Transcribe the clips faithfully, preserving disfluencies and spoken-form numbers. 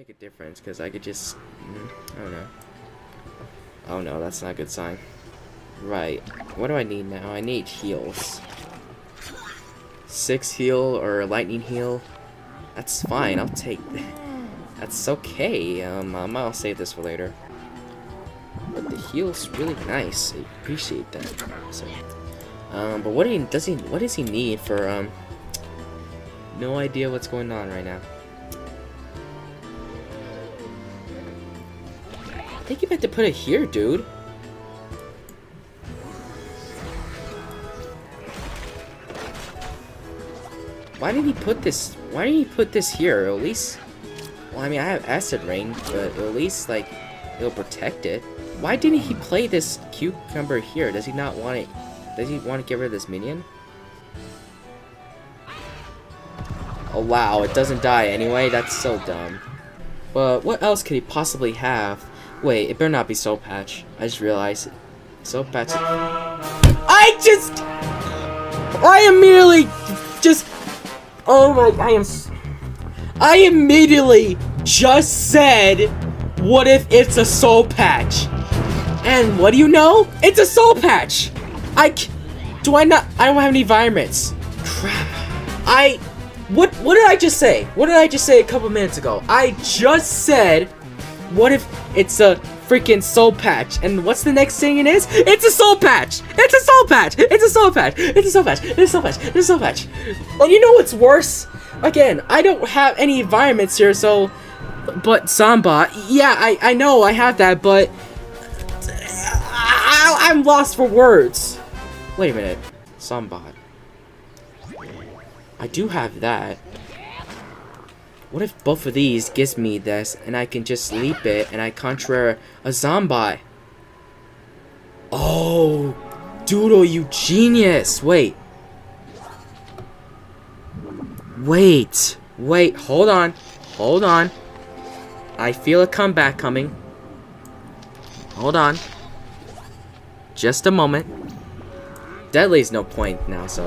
make a difference, because I could just, I don't know. Oh no, that's not a good sign. Right, what do I need now? I need heals. Six heal or lightning heal? That's fine, I'll take that. That's okay, um, um, I'll save this for later. But the heal's really nice, I appreciate that. So, um, but what do he, does he, what does he need for, um, no idea what's going on right now. I think you meant to put it here, dude. Why did he put this, why did he put this here? At least, well, I mean, I have acid rain, but at least, like, it'll protect it. Why didn't he play this cucumber here? Does he not want it? Does he want to get rid of this minion? Oh, wow, it doesn't die anyway. That's so dumb. But what else could he possibly have? Wait, it better not be Soul Patch. I just realized it. Soul Patch. I just... I immediately just... Oh my... I am... I immediately just said, what if it's a Soul Patch? And what do you know? It's a Soul Patch! I c do I not- I don't have any environments. Crap. I- What- what did I just say? What did I just say a couple minutes ago? I just said, what if it's a freaking Soul Patch? And what's the next thing it is? It's a Soul Patch! It's a Soul Patch! It's a Soul Patch! It's a Soul Patch! It's a Soul Patch! It's a Soul Patch! And you know what's worse? Again, I don't have any environments here, so... But Samba, yeah, I, I know I have that, but I, I, I'm lost for words. Wait a minute, Samba. I do have that. What if both of these gives me this, and I can just leap it, and I conjure a zombie? Oh, Doodle, you genius! Wait, wait, wait. Hold on, hold on. I feel a comeback coming. Hold on. Just a moment. Deadly's no point now, so.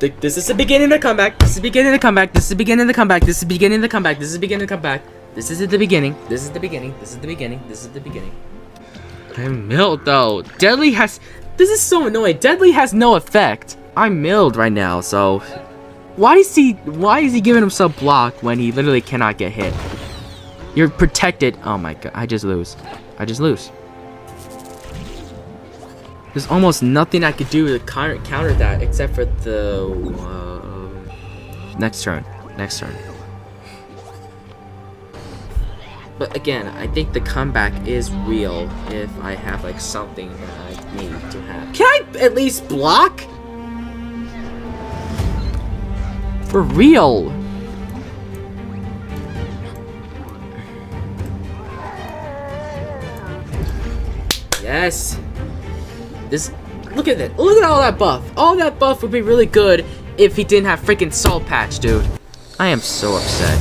Th this is the beginning of the comeback. This is the beginning of the comeback. This is the beginning of the comeback. This is the beginning of the comeback. This is the beginning of the comeback. This is at the beginning. This is the beginning. This is the beginning. This is the beginning. I'm milled though. Deadly has. This is so annoying. Deadly has no effect. I'm milled right now, so. Why is he why is he giving himself block when he literally cannot get hit? You're protected. Oh my god, I just lose. I just lose. There's almost nothing I could do to counter, counter that except for the uh, next turn. Next turn. But again, I think the comeback is real if I have like something that I need to have. Can I at least block? For real! Yes! This- Look at that! Look at all that buff! All that buff would be really good if he didn't have freaking Soul Patch, dude. I am so upset.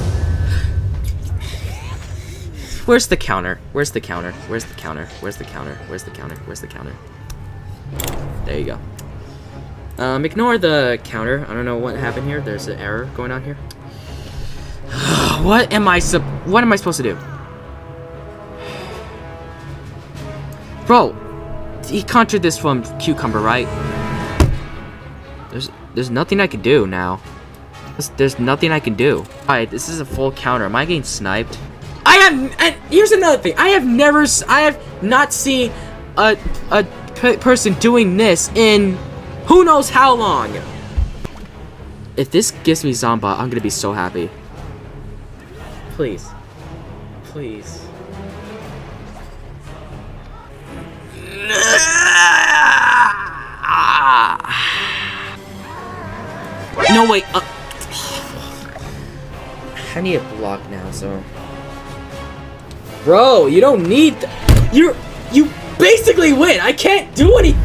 Where's the counter? Where's the counter? Where's the counter? Where's the counter? Where's the counter? Where's the counter? There you go. Um, ignore the counter. I don't know what happened here. There's an error going on here. What am I sup- What am I supposed to do? Bro! He conjured this from cucumber, right? There's- There's nothing I can do now. There's, there's nothing I can do. Alright, this is a full counter. Am I getting sniped? I have- and here's another thing. I have never- I have not seen a- a pe- person doing this in- who knows how long? If this gives me Zomba, I'm gonna be so happy. Please. Please. No, wait. Uh, I need a block now, so. Bro, you don't need. You you basically win. I can't do anything.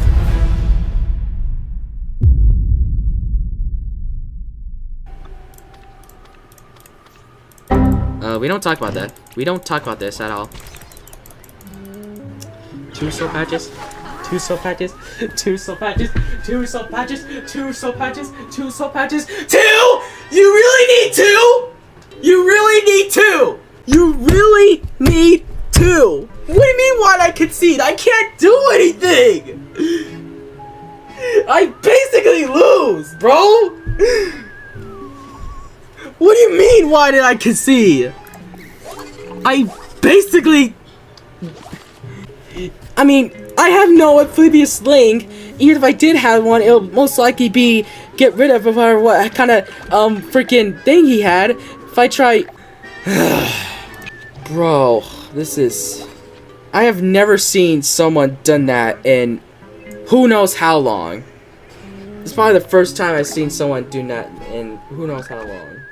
Uh, we don't talk about that. We don't talk about this at all. Two Soul Patches. Two Soul Patches. Two Soul Patches. Two Soul Patches. Two Soul Patches. Two Soul Patches. Two! You really need two?! What do you mean, why did I concede? I basically... I mean, I have no amphibious sling. Even if I did have one, it'll most likely be get rid of or what kind of um freaking thing he had. If I try, bro, this is. I have never seen someone done that in who knows how long. It's probably the first time I've seen someone do that in who knows how long.